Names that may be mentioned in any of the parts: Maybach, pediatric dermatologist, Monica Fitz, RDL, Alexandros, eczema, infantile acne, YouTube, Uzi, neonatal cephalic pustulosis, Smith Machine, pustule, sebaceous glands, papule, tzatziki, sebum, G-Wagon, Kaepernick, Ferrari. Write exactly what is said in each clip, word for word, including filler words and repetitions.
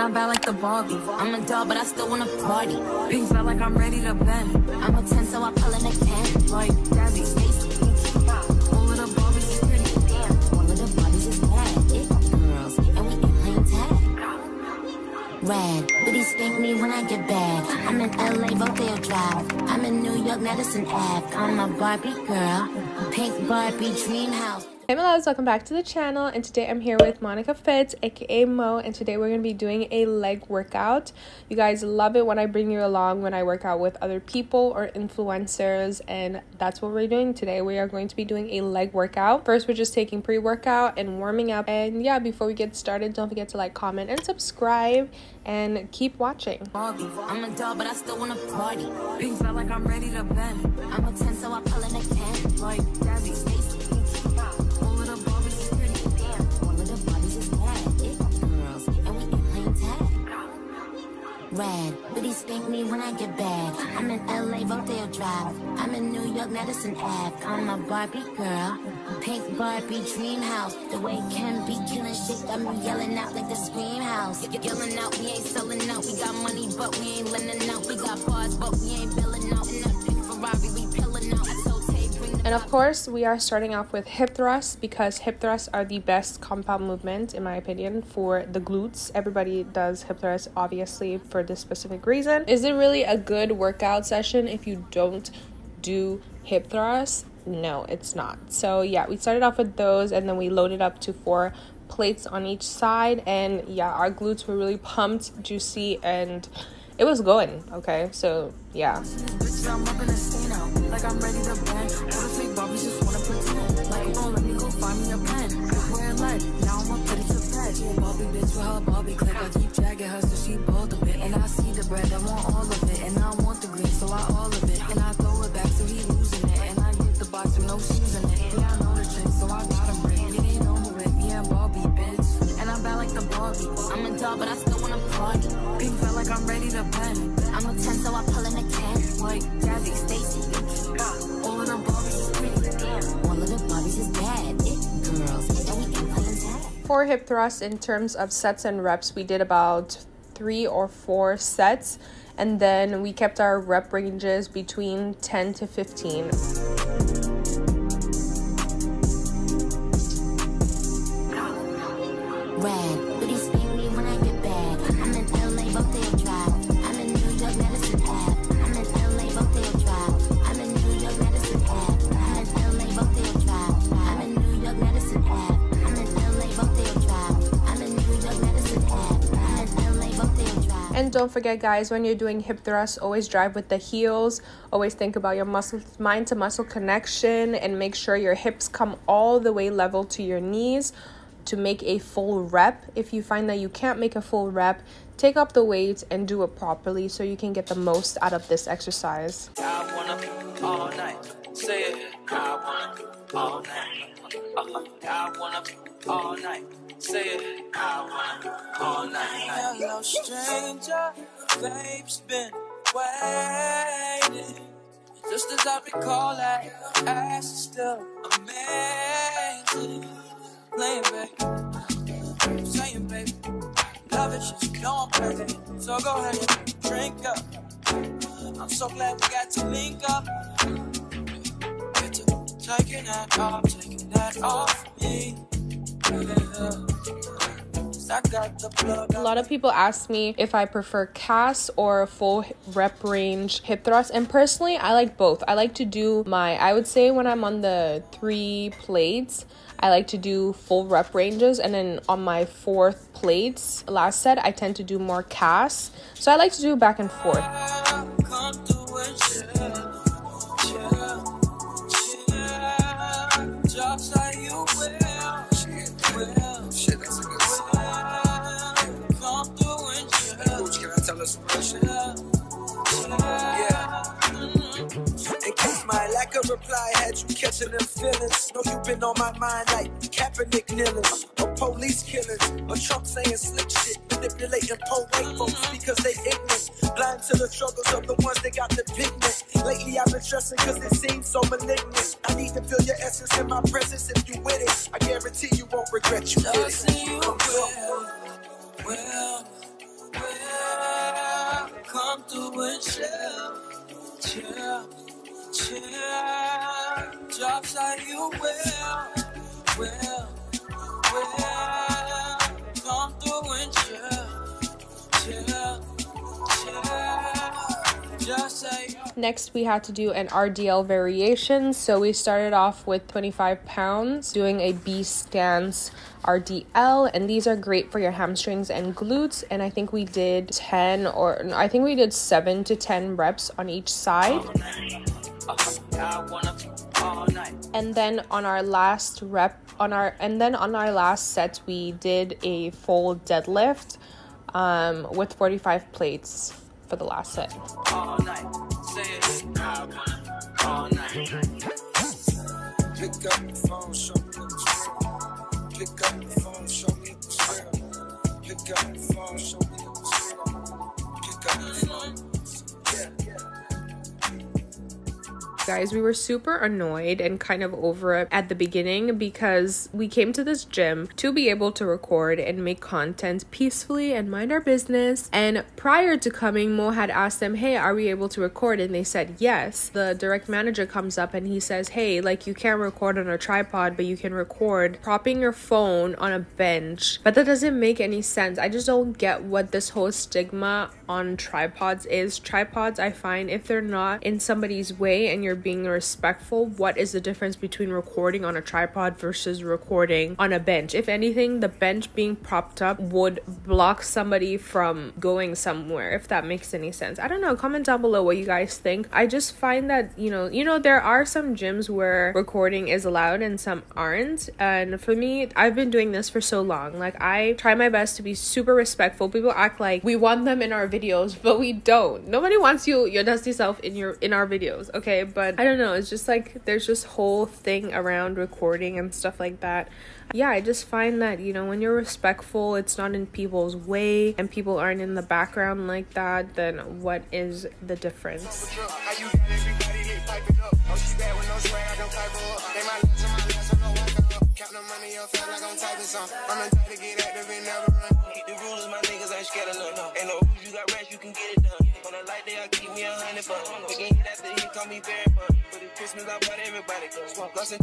I'm bad like the Barbie. I'm a doll, but I still wanna party. Being bad like I'm ready to bend. I'm a ten, so I pull in a ten. Like Daddy, Stacy, all of the Barbies is pretty. Damn, all of the Barbies is bad. It girls, and we ain't playing tag. Rad, bitties spank me when I get back. I'm in L A, Rodeo Drive. I'm in New York, Madison Ave. I'm a Barbie girl, pink Barbie dream house. Hey my loves, welcome back to the channel, and today I'm here with Monica Fitz, aka Mo, and today we're going to be doing a leg workout. You guys love it when I bring you along when I work out with other people or influencers, and that's what we're doing today. We are going to be doing a leg workout. First, we're just taking pre-workout and warming up, and yeah, before we get started, don't forget to like, comment, and subscribe, and keep watching. I'm a doll, but I still want to party. Being felt like I'm ready to bend. I'm a ten, so I pull in a ten. Like Daddy, Stacy. Rad, but he spank me when I get back. I'm in L A, Rodeo Drive. I'm in New York, Madison Ave. I'm a Barbie girl, pink Barbie dream house. The way Kim be killing shit, got me yelling out like the Scream House. Yelling out, we ain't selling out. We got money, but we ain't lending out. We got bars, but we ain't billing out. In that pink Ferrari, we pillin' out. I told Tay, bring the. And of course, we are starting off with hip thrusts, because hip thrusts are the best compound movement, in my opinion, for the glutes. Everybody does hip thrusts, obviously, for this specific reason. Is it really a good workout session if you don't do hip thrusts? No, it's not. So yeah, we started off with those, and then we loaded up to four plates on each side. And yeah, our glutes were really pumped, juicy, and it was going, okay? So yeah. Like I'm ready to bend. All the fake Barbies just wanna pretend. Like, oh, let me go find me a pen. Wearing lead, now I'm gonna put it to bed. Barbie bitch with her Barbie clip. I keep dragging her so she bald a bit. And I see the bread, I want all of it. And I want the green, so I all of it. And I throw it back so he losing it. And I get the box with no shoes in it. Yeah, I know the trick, so I got him ripped. It ain't over it, me and Barbie, bitch. And I'm bad like the Barbie. I'm a doll, but I still wanna party. Pink felt like I'm ready to bend. I'm a ten, so I pull in a can. Like Daddy, Stacy. For hip thrusts, in terms of sets and reps, we did about three or four sets, and then we kept our rep ranges between ten to fifteen. And don't forget, guys, when you're doing hip thrusts, always drive with the heels. Always think about your muscle, mind to muscle connection, and make sure your hips come all the way level to your knees to make a full rep. If you find that you can't make a full rep, take up the weights and do it properly so you can get the most out of this exercise. I wanna all night. Say it. I wanna all night. Uh-huh. I wanna all night. Say it, I want all night. Hello, stranger, babe's been waiting. Just as I recall, that ass is still amazing. Playing, babe, saying, babe, love it, just know I'm crazy. So go ahead and drink up. I'm so glad we got to link up. Get to taking that off, taking that off me. A lot of people ask me if I prefer cast or full rep range hip thrust, and personally I like both. I like to do my, I would say when I'm on the three plates, I like to do full rep ranges, and then on my fourth plates, last set, I tend to do more cast. So I like to do back and forth. Reply, had you catching them feelings. Know you been on my mind like Kaepernick kneelings, or police killings, or Trump saying slick shit, manipulating poor white folks because they ignorant, blind to the struggles of the ones that got the bigness. Lately I've been stressing because it seems so malignant. I need to feel your essence in my presence. If you with it, I guarantee you won't regret you. Did it. You will, will, Next, we had to do an R D L variation, so we started off with twenty-five pounds, doing a B stance R D L, and these are great for your hamstrings and glutes, and I think we did ten or no, I think we did seven to ten reps on each side. And then on our last rep, on our and then on our last set, we did a full deadlift um, with forty-five plates for the last set. Guys, we were super annoyed and kind of over it at the beginning because we came to this gym to be able to record and make content peacefully and mind our business. And prior to coming, Mo had asked them, hey, are we able to record? And they said yes. The direct manager comes up and he says, hey, like, you can't record on a tripod, but you can record propping your phone on a bench. But that doesn't make any sense. I just don't get what this whole stigma on tripods is. Tripods, I find, if they're not in somebody's way and you're being respectful, what is the difference between recording on a tripod versus recording on a bench? If anything, the bench being propped up would block somebody from going somewhere, if that makes any sense. I don't know, comment down below what you guys think. I just find that, you know, you know, there are some gyms where recording is allowed and some aren't, and for me, I've been doing this for so long. Like, I try my best to be super respectful. People act like we want them in our videos, but we don't. Nobody wants you, your dusty self in your in our videos, okay? But I don't know, it's just like there's this whole thing around recording and stuff like that. Yeah, I just find that, you know, when you're respectful, it's not in people's way and people aren't in the background like that, then what is the difference?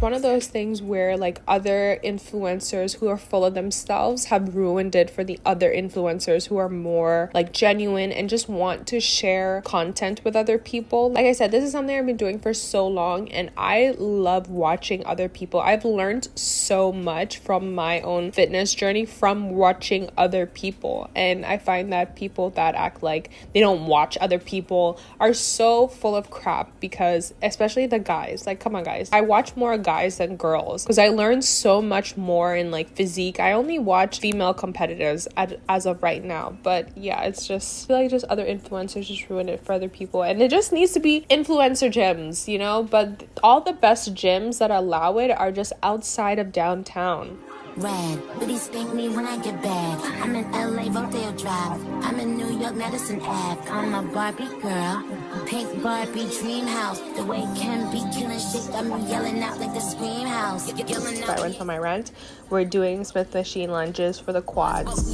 One of those things where, like, other influencers who are full of themselves have ruined it for the other influencers who are more, like, genuine and just want to share content with other people. Like I said, this is something I've been doing for so long, and I love watching other people. I've learned so much from my own fitness journey from watching other people, and I find that people that act like they don't watch other people are so full of crap, because especially the guys, like, come on guys, I watch more guys than girls because I learned so much more in, like, physique. I only watch female competitors at, as of right now, but yeah, it's just, I feel like just other influencers just ruin it for other people, and it just needs to be influencer gyms, you know? But all the best gyms that allow it are just outside of downtown. Rad, booty stink me when I get back. I'm in L A, Rodeo Drive. I'm in New York, Madison Ave. I'm a Barbie girl, pink Barbie dream house. The way can be killing shit, I'm yelling out like the scream house. If I went for my rant, we're doing Smith Machine lunges for the quads.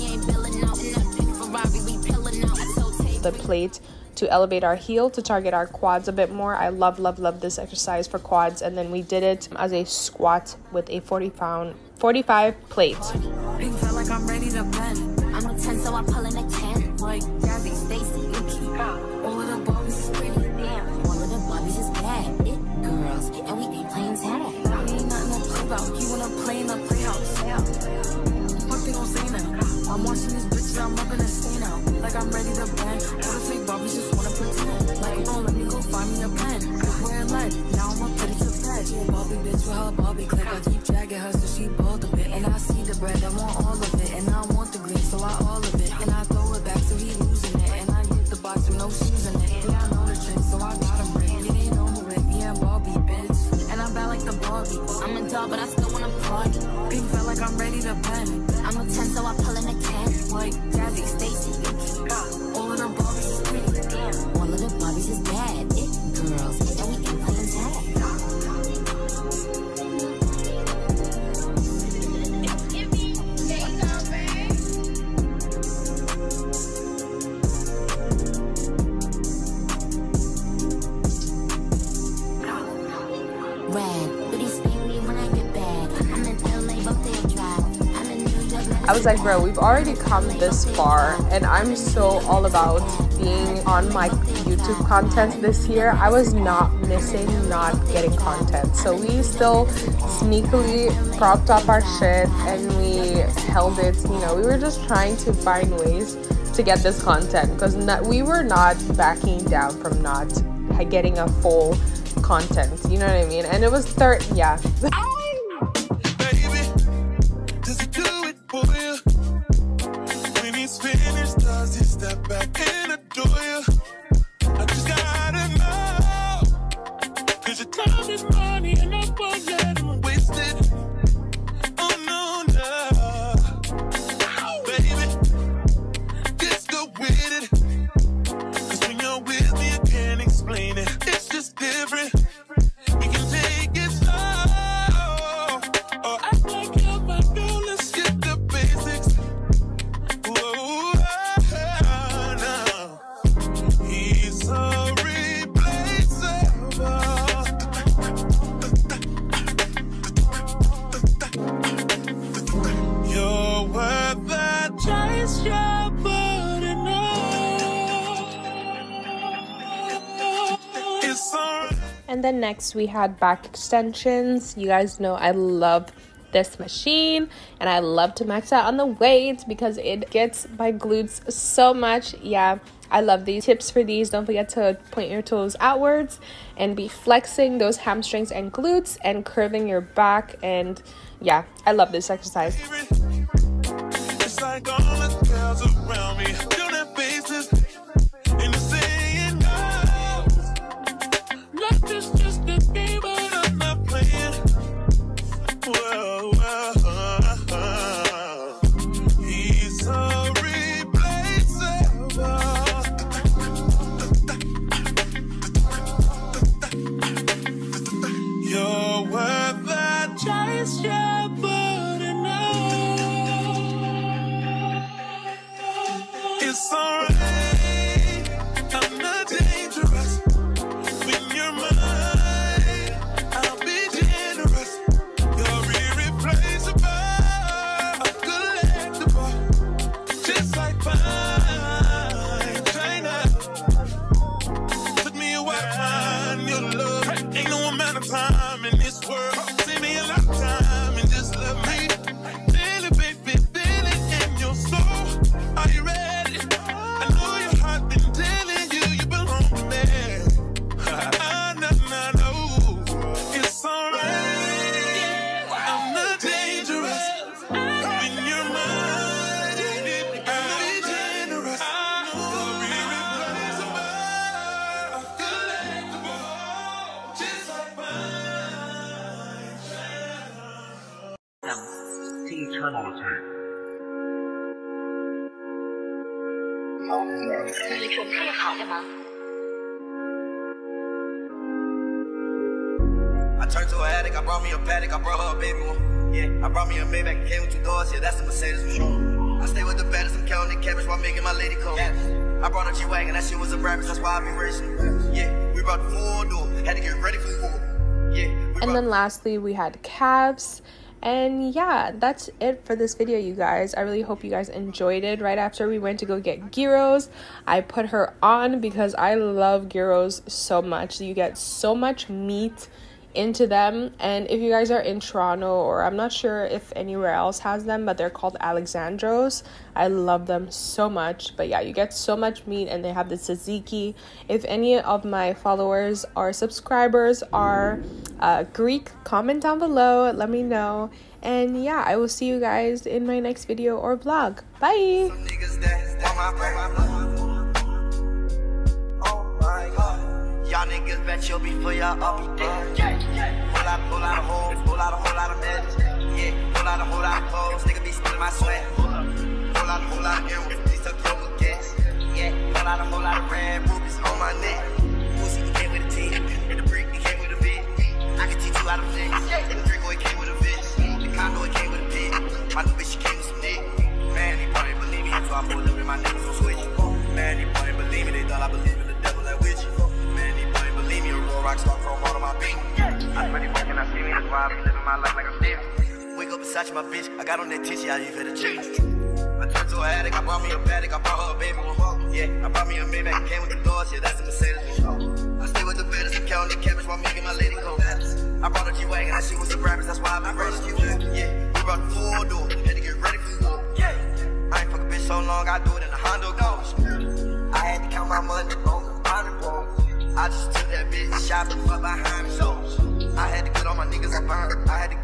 The plate to elevate our heel to target our quads a bit more. I love, love, love this exercise for quads. And then we did it as a squat with a forty pound, forty-five plate. I'm ready to bend. Wanna take Barbies, just wanna pretend. Like, oh, let me go find me a pen. I'm wearing lead, now I'm a pretty to Barbie bitch with her Barbie clip. I keep dragging her so she bald a bit. And I see the bread, I want all of it. And I want the green, so I all of it. And I throw it back so he losing it. And I get the box with no shoes in it. Yeah, I know the trick, so I got him right. You ain't know who it, yeah, Barbie bitch. And I'm bad like the Barbie. I'm a doll, but I still wanna party. Pink felt like I'm ready to bend. I'm a ten, so I pull in a can. Like, Jazzy, Stacy. was like, bro, we've already come this far, and I'm so all about being on my YouTube content this year. I was not missing not getting content, so we still sneakily propped up our shit and we held it. You know, we were just trying to find ways to get this content, because we were not backing down from not getting a full content, you know what I mean? And it was third, yeah. And then next we had back extensions. You guys know I love this machine and I love to max out on the weights because it gets my glutes so much. Yeah, I love these. Tips for these: don't forget to point your toes outwards and be flexing those hamstrings and glutes and curving your back. And yeah, I love this exercise. It's like all the girls around me do their faces in the same. I turned to an addict, I brought me a paddock, I brought her a baby one. Yeah, I brought me a Maybach, came with two doors, yeah, that's a Mercedes for sure. I stay with the baddest, I'm counting cabbage while making my lady come. I brought a G-Wagon, that shit was a rabbit, that's why I be racing. Yeah, we brought the full door, had to get ready for four. Yeah. And then lastly, we had calves. And yeah, that's it for this video, you guys. I really hope you guys enjoyed it. Right after we went to go get gyros, I put her on because I love gyros so much. You get so much meat into them. And if you guys are in Toronto, or I'm not sure if anywhere else has them, but they're called Alexandros. I love them so much. But yeah, you get so much meat, and they have the tzatziki. If any of my followers or subscribers are uh, Greek, comment down below, let me know. And yeah, I will see you guys in my next video or vlog. Bye. Y'all niggas bet you'll be for y'all up. Yeah, yeah. Whole lot, whole lot of hoes, whole lot, whole lot of bitches. Yeah, whole lot, whole lot of clothes. Nigga be spilling my sweat. Whole lot, whole lot of earrings. These are your kids. Yeah, whole lot, whole lot of red rubies on my neck. Uzi, he came with a T. And the brick, he came with a bit. I can teach you how to flex. And the Draco, he came with a bitch. The condo, he came with a pit. My little bitch, she came with some dick. Man, they probably believe me, so I pulled up in my niggas on switch. Man, they probably believe me, they thought I believed in the devil that witch. Rockstar from all of my beat. I'm pretty working, I see me, that's why I be living my life like a thief. Wake up beside my bitch, I got on that tissue, I even hit a cheese. I bought me a paddock, I bought her a baby one. Yeah, I bought me a Maybach, came with the doors, yeah, that's a Mercedes. I stay with the betters, I'm counting the cabbage while making my lady go. I brought a G-Wagon, that shit was the rabbits, that's why I been raised you. Yeah, we brought the full door, had to get ready for war. Yeah, I ain't fuck a bitch so long, I do it in a Honda Go. I had to count my money on the bottom wall. I just took that bitch, shot the fuck behind me. So I had to get all my niggas up behind, I had to